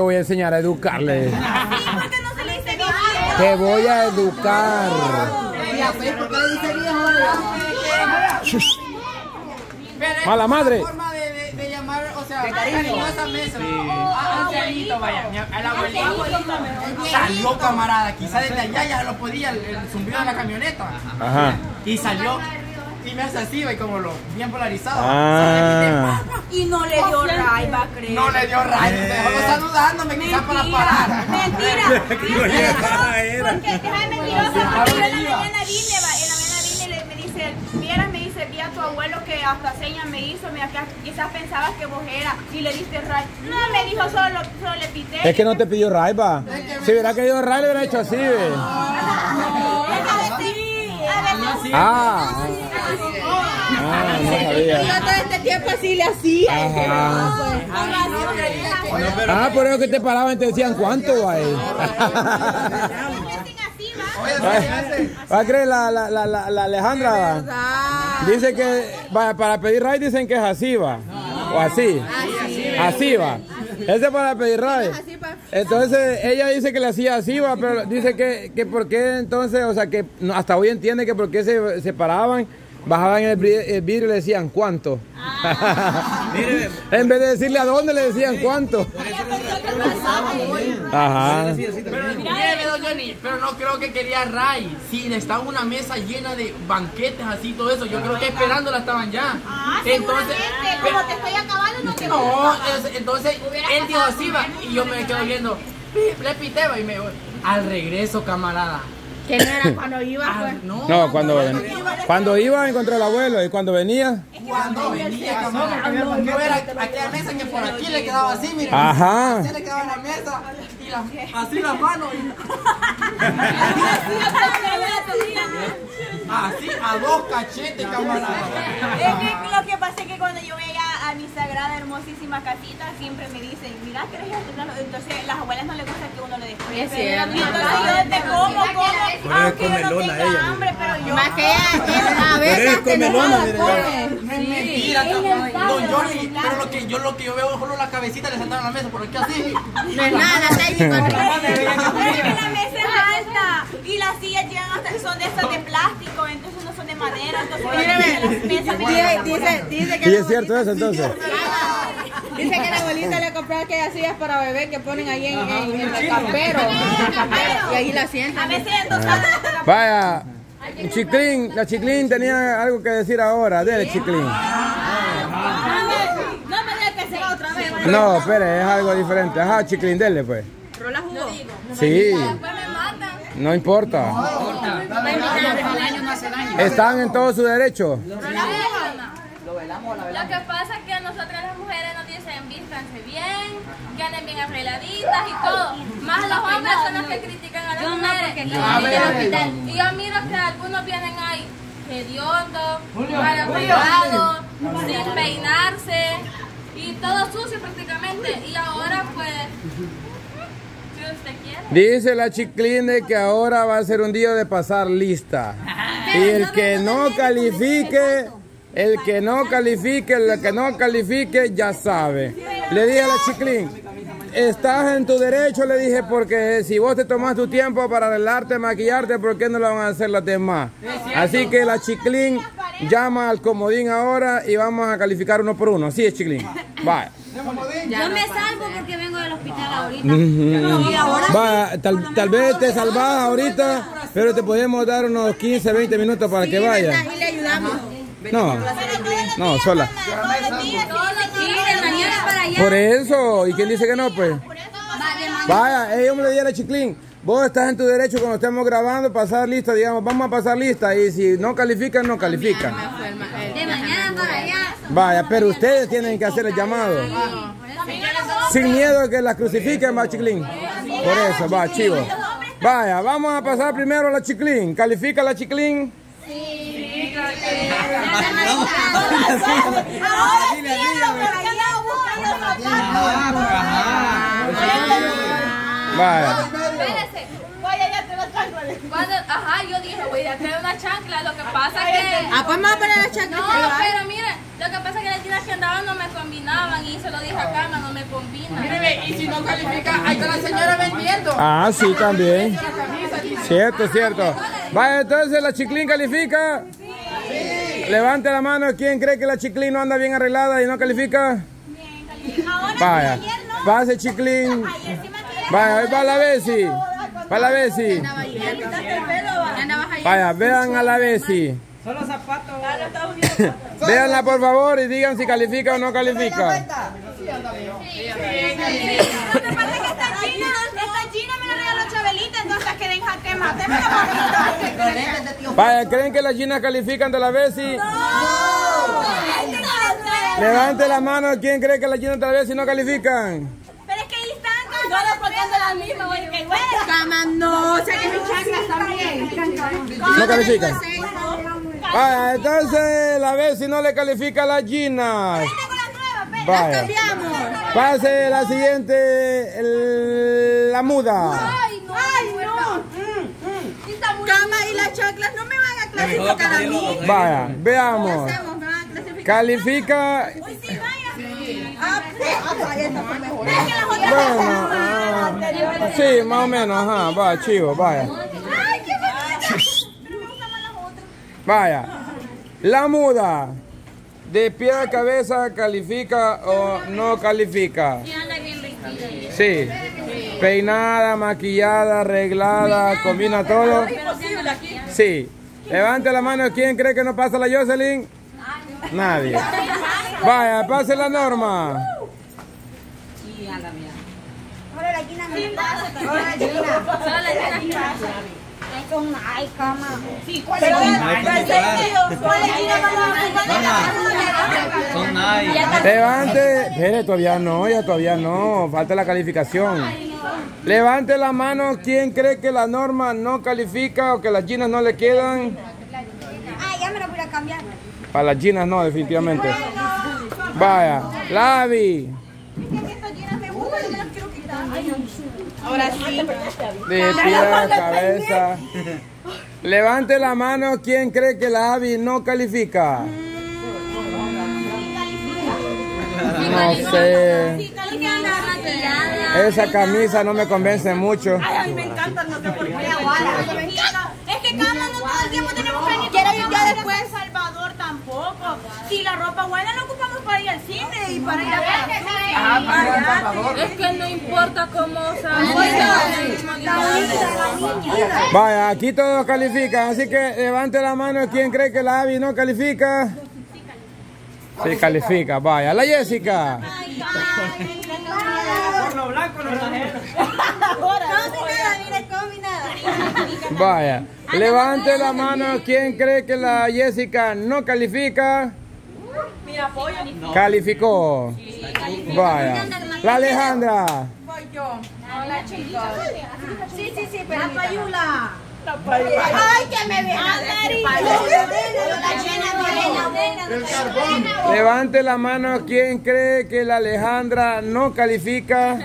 Te voy a enseñar a educarle. Sí, porque no se le dice viejo. Te voy a educar. ¿Por qué le dice viejo? Mala madre. De llamar, o sea, cariñosamente, a ancianito, vaya, al abuelito. Salió, camarada, quizá desde allá ya lo podía el zumbido de la camioneta. Ajá. Y salió, y me hace así, y como lo bien polarizado. Ah. Y no le dio ray, va a creer. No le dio ray, me dejó saludándome, quizá para parar. Mentira. Porque es mentirosa, porque yo en la mañana dile, me dice, vieras, me dice, vi a tu abuelo que hasta señas me hizo, quizás pensabas que vos eras y le diste ray. No, me dijo, solo le pité. Es que no te pidió ray, va. Si hubiera querido ray, le hubiera hecho así, ve. Ah, no sabía. Y yo todo este tiempo así le hacía. Ah, por eso que te paraban y te decían, ¿cuánto, va? Va a creer la Alejandra. Dice que para pedir ray dicen que es así, va. O así. Así va. Ese es para pedir ray. Entonces ella dice que le hacía así, va, pero dice que por qué entonces, o sea, que hasta hoy entiende que por qué se separaban, bajaban el vidrio y le decían cuánto. En vez de decirle a dónde, le decían cuánto. Ajá. Pero no creo que quería ray. Si estaba una mesa llena de banquetes así, todo eso, yo creo que esperándola estaban ya. Entonces, pero te estoy acabando, no te voy a acabar. Entonces, él dijo así, va, y yo me quedo viendo, le pité, va, y me voy. Al regreso, camarada. ¿Que no era cuando iba? Ah, no, cuando iba encontró al abuelo, y cuando venía. Cuando venía, camarada, yo era aquella mesa que por aquí le quedaba así, mira. Ajá. Así le quedaba en la mesa, y así las manos. Así a dos cachetes, camarada. Lo que pasa es que cuando yo veía a mi sagrada, hermosísima casita, siempre me dicen, mira, ¿querés ayudarnos? Entonces, las abuelas no les gusta que uno le descuide. Sí, entonces, yo aunque yo no tenga hambre, pero yo... Más que ella, a veces, que no come. Es mentira, pero lo que yo veo es solo la cabecita le saltaron a la mesa, por aquí así. No es nada, está bien. La mesa es alta y las sillas llegan hasta que son de esas de plástico, entonces no son de madera, entonces las mesas... Dice que... Y es cierto eso, entonces. Dice que la abuelita le compró aquellas sillas para bebé que ponen ahí en el campero. Y ahí la sientan. Vaya, Chiclín, la Chiclín tenía algo que decir ahora. Dele, Chiclín. No me digas que sea otra vez. No, espere, es algo diferente. Ajá, Chiclín, dele pues. ¿Rola jugó? Sí. No importa. Están en todo su derecho. Lo que pasa es que a nosotras las mujeres nos dicen vístanse bien, que anden bien arregladitas y todo. Más los hombres son los que critican a las mujeres. Y yo miro que algunos vienen ahí hediondos, mal arreglados, sin peinarse y todo sucio prácticamente. Y ahora pues, si usted quiere. Dice la Chiclín de que ahora va a ser un día de pasar lista. Y el que no califique... El que no califique, ya sabe. Le dije a la Chiclín, estás en tu derecho, le dije, porque si vos te tomás tu tiempo para arreglarte, maquillarte, ¿por qué no lo van a hacer las demás? Así que la Chiclín llama al comodín ahora y vamos a calificar uno por uno. Así es, Chiclín. Bye. Yo me salvo porque vengo del hospital ahorita. Va, tal vez te salvás ahorita, pero te podemos dar unos 15, 20 minutos para que vayas. Y le ayudamos. No, sola. Por eso, ¿y quién dice que no, pues? Vaya, yo me lo dije a la Chiclín, vos estás en tu derecho cuando estemos grabando, pasar lista, digamos, vamos a pasar lista, y si no califican, no califican. De mañana para allá. Vaya, pero ustedes tienen que hacer el llamado. Sin miedo a que las crucifiquen, va, Chiclín. Por eso, va, chivo. Vaya, vamos a pasar primero a la Chiclín. ¿Califica la Chiclín? Sí. Ajá, yo dije, voy a traer una chancla, lo que pasa es que... Ah, pues más para la chancla. No, pero mira, Lo que pasa es que las tiras que andaban no me combinaban y se lo dije a Cama, no me combinan. Míreme, y si no califica, ahí está la señora vendiendo. Ah, sí, también. Cierto, cierto. Vaya, entonces, ¿la Chiclín califica? Sí. Levante la mano, ¿quién cree que la Chiclín no anda bien arreglada y no califica? Bien, califica. Ahora, vaya, no. Pase Chiclín. Vaya, ahí va la Bessi. Va la Bessi. Vaya, vean a la Bessi. Solo zapatos. Véanla por favor y digan si califica o no califica. Sí, lo que pasa es que esta Gina me la regaló Chabelita, entonces que deja tema. Vaya, ¿creen que las Ginas califican de la Bessi? ¡No! Levante la mano, ¿quién cree que las Ginas de la Bessi no califican? Pero es que ahí están, todas portando las mismas, güey, que güey. Cama, no, o sea que mis chancas también. No califican. Vaya, entonces la Bessi no le califica a las Ginas. Vaya. Pase la siguiente, la Muda. Ay, no. Ay, no. Cama y las chanclas no me van a clasificar a mí. Vaya, veamos. Califica. Bueno, sí, más o menos, ajá, va, chivo, vaya. Vaya, la Muda, de pie a cabeza, ¿califica o no califica? Sí, anda bien vestida. Sí, peinada, maquillada, arreglada, combina todo. Sí, levante la mano, ¿quién cree que no pasa la Jocelyn? Nadie. Vaya, pase la Norma. Sí, anda bien. Ahora la Gina me pasa. Ay, Cama. Sí, ¿cuál es? Levante. Mire, todavía no. Falta la calificación. Levante la mano. ¿Quién cree que la Norma no califica o que las Ginas no le quedan? Ah, ya me lo voy a cambiar. Para las Ginas no, definitivamente. Vaya. Lavi. Ahora sí. De pie a cabeza. Levante la mano, ¿quién cree que la Abby no califica? No sé. Esa camisa no me convence mucho. Ay, a mí me encanta, no sé por qué. Es que Cama no todo el tiempo tenemos que ir. Quiero ir ya después a Salvador tampoco. Si la ropa buena la ocupamos para ir al cine y para ir a ver. Es que no importa cómo salga. Vaya, aquí todos califican, así que levante la mano quien cree que la Abby no califica. Sí califica, vaya. La Jessica. Por lo blanco no la. Vaya, levante la mano quien cree que la Jessica no califica. Calificó. Vaya. La Alejandra. Voy yo. Hola, chicos. Sí, pero la Payula. Ay, que me vean. Levante la mano quien cree que la Alejandra no califica.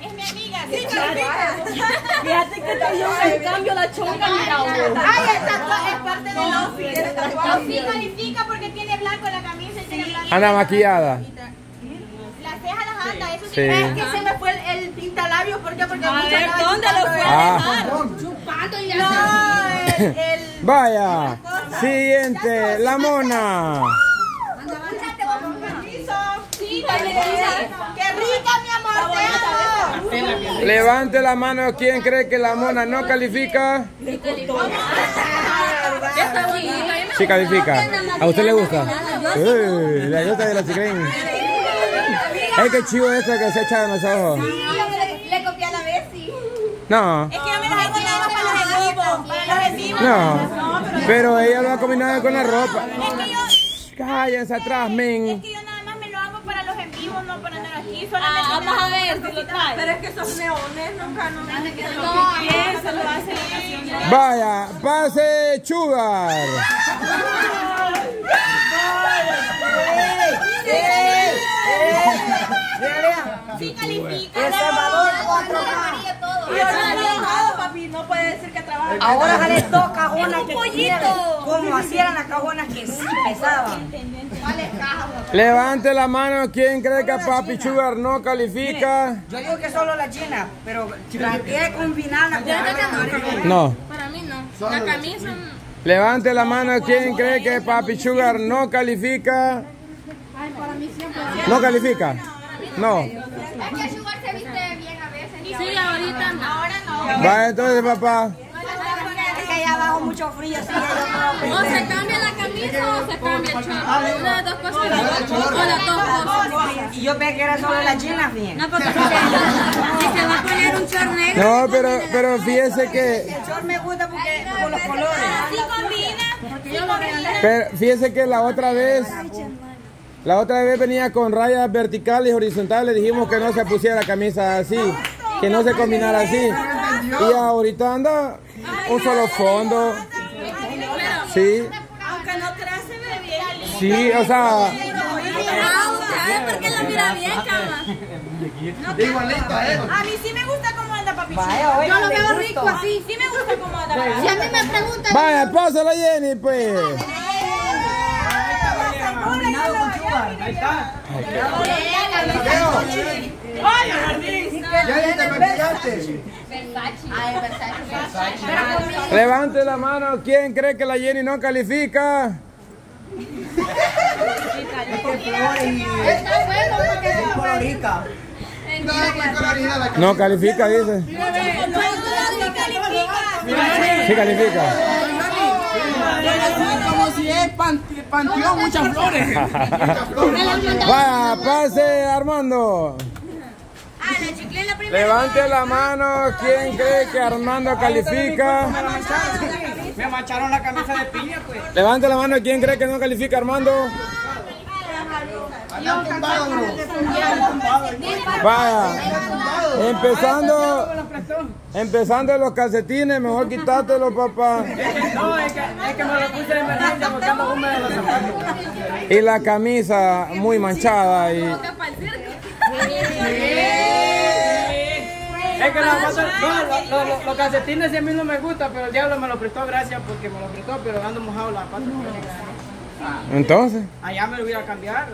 Es mi amiga. Sí, califica. Fíjate que también en cambio la chonga mira. Ay, esta es parte del outfit. Sí califica porque tiene blanco la camisa y tiene blanco. Anda maquillada. Sí. Es que se me fue el pintalabios, ¿por qué? Porque a ver, ¿dónde lo fue a dejar? Chupando y ya. No, vaya, siguiente, la Mona. Anda, con permiso. Sí, qué rica, mi amor. Levante la mano, ¿quién cree que la Mona no califica? Sí califica. ¿A usted le gusta? La yota de la Chiclín. Es que chivo eso que se echa de los ojos. Sí, le copié a la Bessi. No. Es que yo me las he combinado para los equipos. No, pero ella lo ha combinado con la ropa. Es que yo... Cállense atrás, men. Es que yo nada más me lo hago para los equipos, no para andar aquí. Solamente vamos a ver si lo trae. Pero es que esos neones nunca no me hacen que se lo pique, se lo hacen. Vaya, pase Sugar. Sí califica. El Salvador 4K. Yo no he trabajado, papi. No puede decir que trabaja. Ahora sale dos cajonas que tuvieron, como así eran las cajonas que sí pesaban. ¿Cuáles cajonas? Levante la mano quien cree que Papi Sugar no califica. Miren, yo digo que solo la china, pero traté de combinarla con la no. Para mí no. La camisa. Levante la mano quien cree que Papi Sugar no califica. Ay, para mí siempre. ¿No califica? No. Es que Sugar se viste bien a veces. Sí, ahorita no. Ahora no. Va, entonces, papá. Es que allá abajo mucho frío. O se cambia la camisa o se cambia el chorro. Una de dos cosas. O las dos cosas. Y yo pensé que era solo la china, bien. No, porque se va a poner un chorro negro. No, pero fíjese que... El chorro me gusta porque con los colores. Sí combina. Pero fíjese que la otra vez... La otra vez venía con rayas verticales y horizontales, dijimos que no se pusiera la camisa así, que no se combinara así. Y ahorita anda un solo fondo. Sí. Aunque no creas se ve bien. Sí, o sea. Porque la mira bien, cama. A mí sí me gusta cómo anda Papi Sugar. Yo lo veo rico así, sí me gusta cómo anda. Si a mí me preguntan. Vaya, pásala Jenny, pues. Ahí está. ¡Ay, jardín! Levante la mano. ¿Quién cree que la Jenny no califica? No califica, dice. Sí califica. Como si es panteón, muchas flores. Vaya, pase Armando. Levante la mano. ¿Quién cree que Armando califica? Me mancharon la camisa de piña, pues. Levante la mano. ¿Quién cree que no califica Armando? Vaya, empezando los calcetines, mejor quitártelos, papá. No, es que me lo puse de emergencia porque ando húmedo los zapatos. Y la camisa muy manchada. Y... Es que los calcetines a mí no me gustan, pero el diablo me lo prestó, gracias porque me lo prestó, pero ando mojado las patas. Entonces. Allá me lo hubiera cambiado.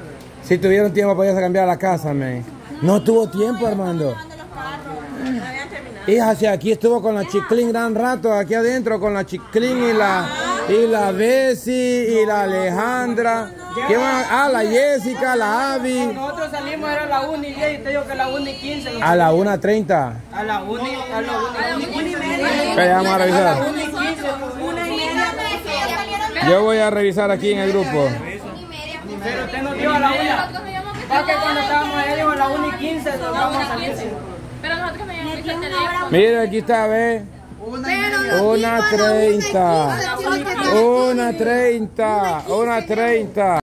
Si tuvieron tiempo podías cambiar la casa, men. No tuvo tiempo, Armando. Hija, si aquí estuvo con la Chiclín gran rato, aquí adentro con la Chiclín y la Bessie y la Alejandra. La Jessica, la Abby. Nosotros salimos, era la 1 y 10 y te digo que la 1 y 15. A la 1:30. A la 1 y 15. Yo voy a revisar aquí en el grupo. Pero usted nos dio a la 1. Porque cuando estábamos ellos a la 1:15 nos vamos a salir. Pero nosotros me llamamos el teléfono. Mira, aquí está, ve. 1:30. 1:30. 1:30.